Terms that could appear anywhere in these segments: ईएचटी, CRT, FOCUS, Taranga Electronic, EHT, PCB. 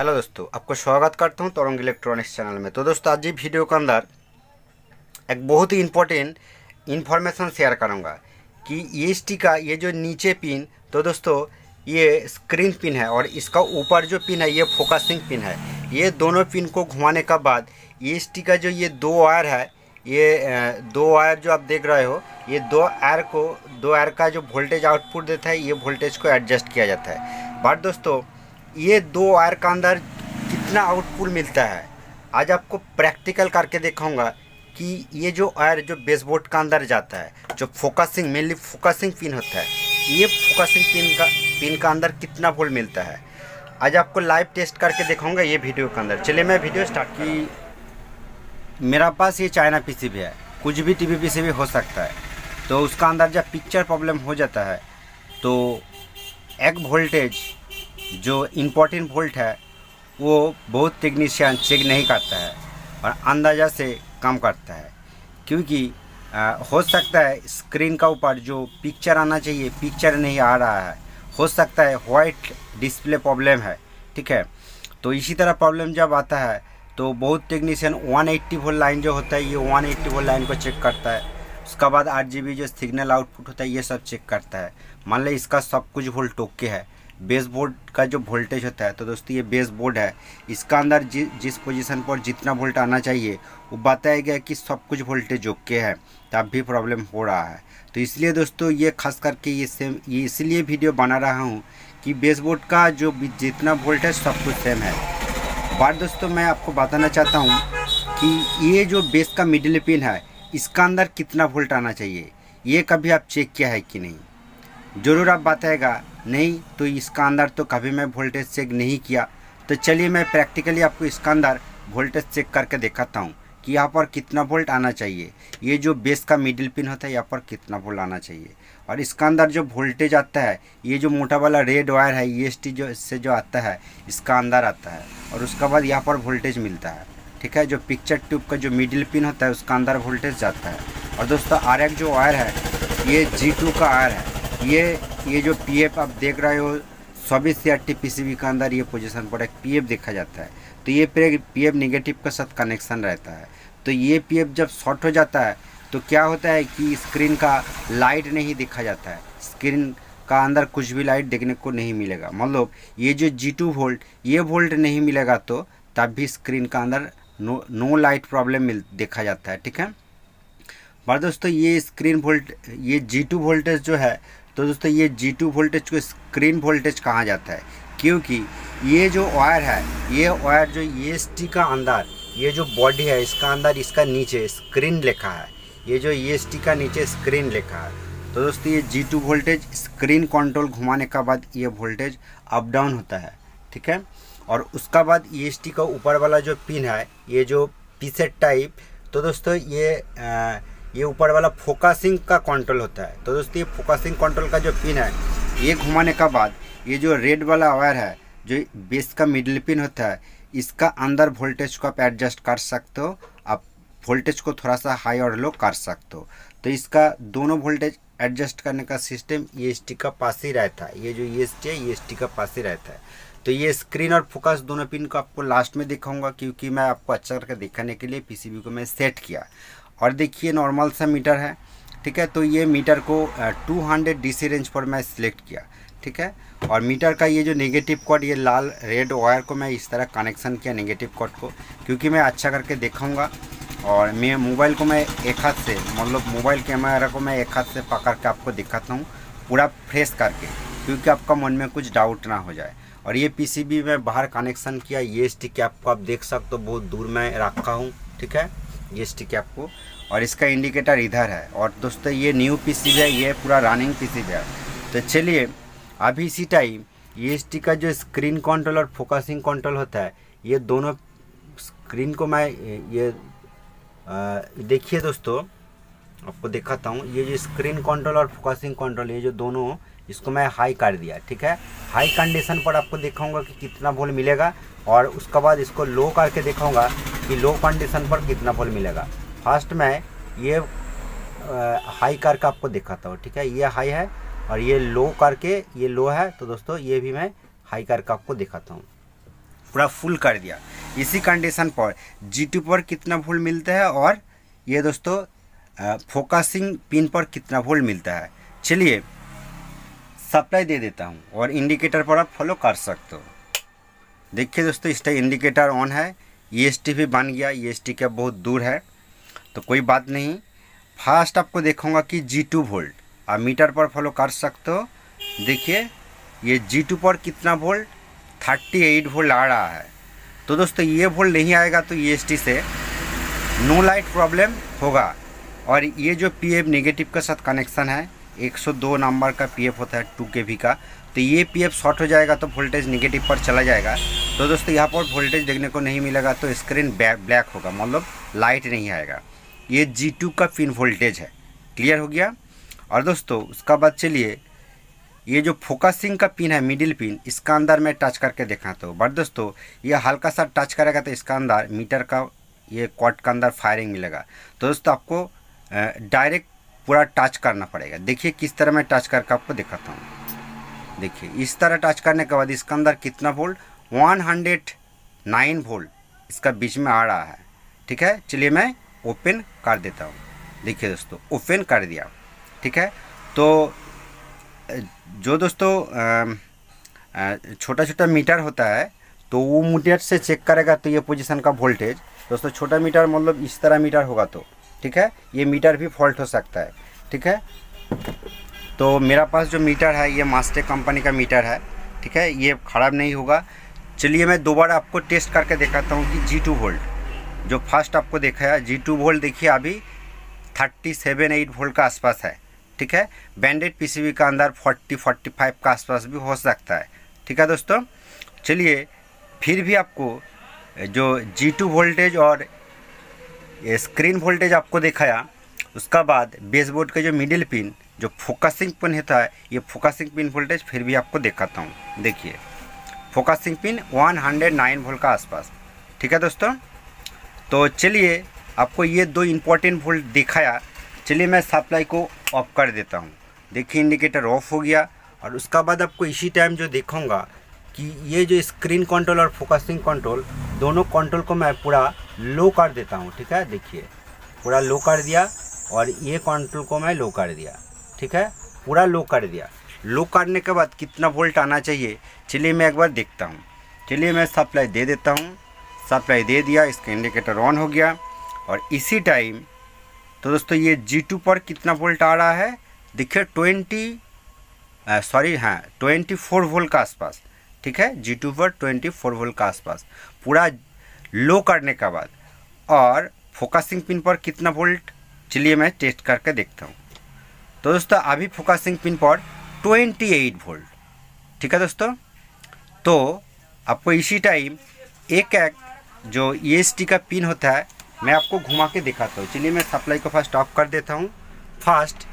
Hello दोस्तों, आपको स्वागत करता हूं तरंग इलेक्ट्रॉनिक्स चैनल में। तो दोस्तों, आज ये वीडियो के अंदर एक बहुत ही इम्पोर्टेंट इन्फॉर्मेशन शेयर करूंगा कि ईएचटी का ये जो नीचे पिन, तो दोस्तों ये स्क्रीन पिन है और इसका ऊपर जो पिन है ये फोकसिंग पिन है। ये दोनों पिन को घुमाने का बाद ईएचटी का जो ये दो वायर है, ये दो वायर जो आप देख रहे हो, ये दो वायर का जो वोल्टेज आउटपुट देता है, ये वोल्टेज को एडजस्ट किया जाता है। बट दोस्तों, ये दो वायर का अंदर कितना आउटपुट मिलता है, आज आपको प्रैक्टिकल करके दिखाऊंगा कि ये जो वायर जो बेसबोर्ड का अंदर जाता है, जो फोकसिंग मेनली फोकसिंग पिन होता है, ये फोकसिंग पिन का अंदर कितना वोल्ट मिलता है, आज आपको लाइव टेस्ट करके दिखाऊंगा ये वीडियो के अंदर। चलिए मैं वीडियो स्टार्ट की। मेरा पास ये चाइना पीसीबी है, कुछ भी टीवी पीसीबी हो सकता है। तो उसका अंदर जब पिक्चर प्रॉब्लम हो जाता है तो एक वोल्टेज जो इम्पोर्टेंट वोल्ट है वो बहुत टेक्नीशियन चेक नहीं करता है और अंदाजा से काम करता है, क्योंकि हो सकता है स्क्रीन का ऊपर जो पिक्चर आना चाहिए पिक्चर नहीं आ रहा है, हो सकता है वाइट डिस्प्ले प्रॉब्लम है, ठीक है। तो इसी तरह प्रॉब्लम जब आता है तो बहुत टेक्नीशियन 180 वोल्ट लाइन जो होता है ये 180 वोल्ट लाइन को चेक करता है। उसके बाद 8 GB जो सिग्नल आउटपुट होता है ये सब चेक करता है। मान लें इसका सब कुछ वोल्ट टोके है, बेसबोर्ड का जो वोल्टेज होता है, तो दोस्तों ये बेसबोर्ड है, इसका अंदर जिस पोजीशन पर जितना वोल्ट आना चाहिए वो बताया गया कि सब कुछ वोल्टेज ओके है, तब भी प्रॉब्लम हो रहा है। तो इसलिए दोस्तों ये खास करके ये इसलिए वीडियो बना रहा हूँ कि बेसबोर्ड का जो जितना वोल्ट है सब कुछ सेम है। बात दोस्तों मैं आपको बताना चाहता हूँ कि ये जो बेस का मिडिल पिन है इसका अंदर कितना वोल्ट आना चाहिए, ये कभी आप चेक किया है कि नहीं? ज़रूर आप बताएगा नहीं तो इसका अंदर तो कभी मैं वोल्टेज चेक नहीं किया। तो चलिए मैं प्रैक्टिकली आपको इसका अंदर वोल्टेज चेक करके दिखाता हूँ कि यहाँ पर कितना वोल्ट आना चाहिए, ये जो बेस का मिडिल पिन होता है यहाँ पर कितना वोल्ट आना चाहिए। और इसका अंदर जो वोल्टेज आता है, ये जो मोटा वाला रेड वायर है ईएचटी जो इससे जो आता है इसका अंदर आता है और उसके बाद यहाँ पर वोल्टेज मिलता है, ठीक है। जो पिक्चर ट्यूब का जो मिडिल पिन होता है उसका अंदर वोल्टेज जाता है। और दोस्तों आर एक जो वायर है ये G2 का वायर है, ये जो पीएफ आप देख रहे हो 24 CRT PCB के अंदर ये पोजीशन पर एक पीएफ देखा जाता है। तो ये पीएफ नेगेटिव के साथ कनेक्शन रहता है। तो ये पीएफ जब शॉर्ट हो जाता है तो क्या होता है कि स्क्रीन का लाइट नहीं देखा जाता है, स्क्रीन का अंदर कुछ भी लाइट देखने को नहीं मिलेगा। मतलब ये जो G2 वोल्ट ये वोल्ट नहीं मिलेगा तो तब भी स्क्रीन का अंदर नो लाइट प्रॉब्लम देखा जाता है, ठीक है। पर दोस्तों ये स्क्रीन वोल्ट ये G2 वोल्टेज जो है, तो दोस्तों ये G2 वोल्टेज को स्क्रीन वोल्टेज कहा जाता है, क्योंकि ये जो वायर है ये वायर जो ईएचटी का अंदर ये जो बॉडी है इसका अंदर इसका नीचे स्क्रीन लिखा है, ये जो ईएचटी का नीचे स्क्रीन लिखा है। तो दोस्तों ये G2 वोल्टेज स्क्रीन कंट्रोल घुमाने का बाद ये वोल्टेज अप डाउन होता है, ठीक है। और उसका बाद ईएचटी का ऊपर वाला जो पिन है ये जो पीसेट टाइप, तो दोस्तों ये ऊपर वाला फोकसिंग का कंट्रोल होता है। तो दोस्तों ये फोकसिंग कंट्रोल का जो पिन है ये घुमाने का बाद ये जो रेड वाला वायर है जो बेस का मिडिल पिन होता है इसका अंदर वोल्टेज को आप एडजस्ट कर सकते हो, आप वोल्टेज को थोड़ा सा हाई और लो कर सकते हो। तो इसका दोनों वोल्टेज एडजस्ट करने का सिस्टम ईएचटी का पास ही रहता है, ये जो ईएचटी है ईएचटी का पास ही रहता है। तो ये स्क्रीन और फोकस दोनों पिन को आपको लास्ट में दिखाऊंगा, क्योंकि मैं आपको अच्छा करके दिखाने के लिए पीसीबी को मैं सेट किया। और देखिए नॉर्मल सा मीटर है, ठीक है। तो ये मीटर को 200 DC रेंज पर मैं सिलेक्ट किया, ठीक है। और मीटर का ये जो नेगेटिव कॉर्ड ये लाल रेड वायर को मैं इस तरह कनेक्शन किया नेगेटिव कॉर्ड को, क्योंकि मैं अच्छा करके दिखाऊंगा। और मैं मोबाइल को मैं एक हाथ से मतलब मोबाइल कैमरा को मैं एक हाथ से पकड़ के आपको दिखाता हूँ पूरा फ्रेश करके, क्योंकि आपका मन में कुछ डाउट ना हो जाए। और ये पीसीबी में बाहर कनेक्शन किया ईएचटी कैप को आप देख सकते हो, बहुत दूर मैं रखा हूँ, ठीक है, ईएचटी कैप को। और इसका इंडिकेटर इधर है। और दोस्तों ये न्यू पीसीबी है, ये पूरा रनिंग पीसीबी है। तो चलिए अभी इसी टाइम ईएचटी का जो स्क्रीन कंट्रोल और फोकसिंग कंट्रोल होता है ये दोनों स्क्रीन को मैं ये देखिए दोस्तों आपको दिखाता हूँ, ये जो स्क्रीन कंट्रोल और फोकसिंग कंट्रोल ये जो दोनों इसको मैं हाई कर दिया, ठीक है। हाई कंडीशन पर आपको दिखाऊंगा कि कितना वोल्ट मिलेगा और उसके बाद इसको लो करके दिखाऊंगा कि लो कंडीशन पर कितना वोल्ट मिलेगा। फर्स्ट में ये हाई करके आपको दिखाता हूँ, ठीक है। ये हाई है और ये लो करके ये लो है, तो दोस्तों ये भी मैं हाई करके आपको दिखाता हूँ। पूरा फुल कर दिया। इसी कंडीशन पर G2 पर कितना वोल्ट मिलता है और ये दोस्तों फोकसिंग पिन पर कितना वोल्ट मिलता है। चलिए सप्लाई दे देता हूँ और इंडिकेटर पर आप फॉलो कर सकते हो। देखिए दोस्तों इसका इंडिकेटर ऑन है, EHT भी बन गया, EHT क्या बहुत दूर है तो कोई बात नहीं। फर्स्ट आपको देखूँगा कि G2 वोल्ट आप मीटर पर फॉलो कर सकते हो। देखिए ये G2 पर कितना वोल्ट 38 वोल्ट आ रहा है। तो दोस्तों ये वोल्ट नहीं आएगा तो EHT से नो लाइट प्रॉब्लम होगा। और ये जो PF नेगेटिव के साथ कनेक्शन है 102 नंबर का PF होता है 2 kV का, तो ये PF शॉर्ट हो जाएगा तो वोल्टेज नेगेटिव पर चला जाएगा। तो दोस्तों यहाँ पर वोल्टेज देखने को नहीं मिलेगा तो स्क्रीन ब्लैक होगा, मतलब लाइट नहीं आएगा। ये G2 का पिन वोल्टेज है, क्लियर हो गया। और दोस्तों उसका बाद चलिए ये जो फोकसिंग का पिन है मिडिल पिन, इसका अंदर मैं टच करके दिखाता हूँ। बट दोस्तों ये हल्का सा टच करेगा तो इसका अंदर मीटर का ये कॉट का अंदर फायरिंग मिलेगा। तो दोस्तों आपको डायरेक्ट पूरा टच करना पड़ेगा। देखिए किस तरह मैं टच करके आपको दिखाता हूँ। देखिए इस तरह टच करने के बाद इसका अंदर कितना वोल्ट 109 वोल्ट इसका बीच में आ रहा है। ठीक है चलिए मैं ओपन कर देता हूँ। देखिए दोस्तों ओपन कर दिया। ठीक है तो जो दोस्तों छोटा छोटा मीटर होता है तो वो मीटर से चेक करेगा तो ये पोजीशन का वोल्टेज दोस्तों छोटा मीटर मतलब इस तरह मीटर होगा तो ठीक है ये मीटर भी फॉल्ट हो सकता है। ठीक है तो मेरा पास जो मीटर है ये मास्टर कंपनी का मीटर है। ठीक है ये ख़राब नहीं होगा। चलिए मैं दोबारा आपको टेस्ट करके दिखाता हूँ कि G2 वोल्ट जो फर्स्ट आपको देखा है G2 वोल्ट देखिए अभी 37-8 वोल्ट का आसपास है। ठीक है बैंडेड PCB का अंदर 40-45 का आसपास भी हो सकता है। ठीक है दोस्तों चलिए फिर भी आपको जो G2 वोल्टेज और स्क्रीन वोल्टेज आपको दिखाया। उसका बाद बेसबोर्ड का जो मिडिल पिन जो फोकसिंग पिन होता है ये फोकसिंग पिन वोल्टेज फिर भी आपको दिखाता हूँ। देखिए फोकसिंग पिन 109 वोल्ट का आसपास। ठीक है दोस्तों तो चलिए आपको ये दो इम्पोर्टेंट वोल्ट दिखाया। चलिए मैं सप्लाई को ऑफ कर देता हूँ। देखिए इंडिकेटर ऑफ हो गया। और उसका बाद आपको इसी टाइम जो देखूँगा कि ये जो स्क्रीन कंट्रोल और फोकसिंग कंट्रोल दोनों कंट्रोल को मैं पूरा लो कर देता हूँ। ठीक है देखिए पूरा लो कर दिया और ये कंट्रोल को मैं लो कर दिया। ठीक है पूरा लो कर दिया। लो करने के बाद कितना वोल्ट आना चाहिए चलिए मैं एक बार देखता हूँ। चलिए मैं सप्लाई दे देता हूँ। सप्लाई दे दिया, इसका इंडिकेटर ऑन हो गया। और इसी टाइम तो दोस्तों ये G2 पर कितना वोल्ट आ रहा है देखिए 24 वोल्ट का आसपास। ठीक है G2 पर 24 वोल्ट का आसपास पूरा लो करने के बाद। और फोकसिंग पिन पर कितना वोल्ट चलिए मैं टेस्ट करके देखता हूँ। तो दोस्तों अभी फोकसिंग पिन पर 28 वोल्ट। ठीक है दोस्तों तो आपको इसी टाइम एक जो EHT का पिन होता है मैं आपको घुमा के दिखाता हूँ। चलिए मैं सप्लाई को फर्स्ट ऑफ कर देता हूँ। फर्स्ट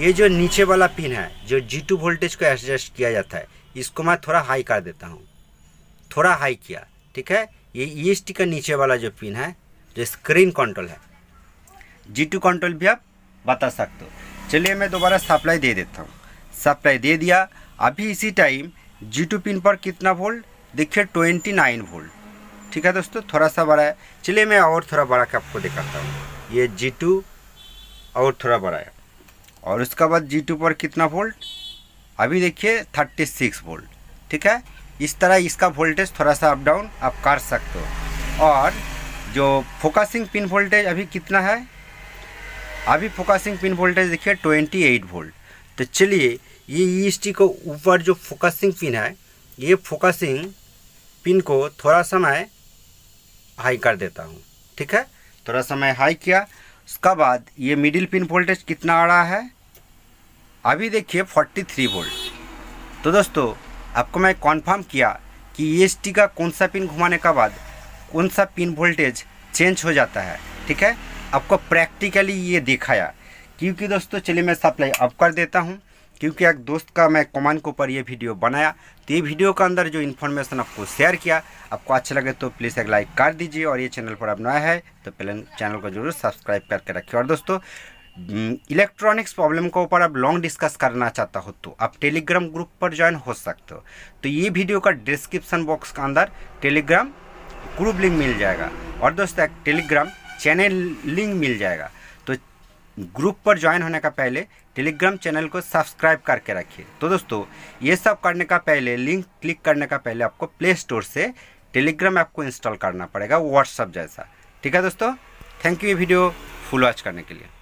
ये जो नीचे वाला पिन है जो G2 वोल्टेज को एडजस्ट किया जाता है इसको मैं थोड़ा हाई कर देता हूँ। थोड़ा हाई किया। ठीक है ये EHT का नीचे वाला जो पिन है जो स्क्रीन कंट्रोल है G2 कंट्रोल भी आप बता सकते हो। चलिए मैं दोबारा सप्लाई दे देता हूँ। सप्लाई दे दिया। अभी इसी टाइम G2 पिन पर कितना वोल्ट देखिए 29 वोल्ट। ठीक है दोस्तों थोड़ा सा बड़ा है। चलिए मैं और थोड़ा बड़ा के आपको दिखाता हूँ। ये G2 और थोड़ा बड़ा है। और उसके बाद G2 पर कितना वोल्ट अभी देखिए 36 वोल्ट। ठीक है इस तरह इसका वोल्टेज थोड़ा सा अप डाउन आप कर सकते हो। और जो फोकसिंग पिन वोल्टेज अभी कितना है, अभी फोकसिंग पिन वोल्टेज देखिए 28 वोल्ट। तो चलिए ये EHT को ऊपर जो फोकसिंग पिन है ये फोकसिंग पिन को थोड़ा सा मैं हाई कर देता हूँ। ठीक है थोड़ा सा मैं हाई किया। उसका बाद ये मिडिल पिन वोल्टेज कितना आ रहा है अभी देखिए 43 वोल्ट। तो दोस्तों आपको मैं कॉन्फर्म किया कि EHT का कौन सा पिन घुमाने के बाद कौन सा पिन वोल्टेज चेंज हो जाता है। ठीक है आपको प्रैक्टिकली ये दिखाया। क्योंकि दोस्तों चलिए मैं सप्लाई ऑफ कर देता हूँ क्योंकि एक दोस्त का मैं कमेंट के ऊपर ये वीडियो बनाया। तो ये वीडियो के अंदर जो इन्फॉर्मेशन आपको शेयर किया आपको अच्छा लगे तो प्लीज़ एक लाइक कर दीजिए। और ये चैनल पर आप नया है तो पहले चैनल को जरूर सब्सक्राइब करके रखिए। और दोस्तों इलेक्ट्रॉनिक्स प्रॉब्लम के ऊपर आप लॉन्ग डिस्कस करना चाहता हो तो आप टेलीग्राम ग्रुप पर ज्वाइन हो सकते हो। तो ये वीडियो का डिस्क्रिप्शन बॉक्स के अंदर टेलीग्राम ग्रुप लिंक मिल जाएगा और दोस्तों एक टेलीग्राम चैनल लिंक मिल जाएगा। तो ग्रुप पर ज्वाइन होने का पहले टेलीग्राम चैनल को सब्सक्राइब करके रखिए। तो दोस्तों ये सब करने का पहले लिंक क्लिक करने का पहले आपको प्ले स्टोर से टेलीग्राम ऐप को इंस्टॉल करना पड़ेगा व्हाट्सअप जैसा। ठीक है दोस्तों, थैंक यू ये वीडियो फुल वॉच करने के लिए।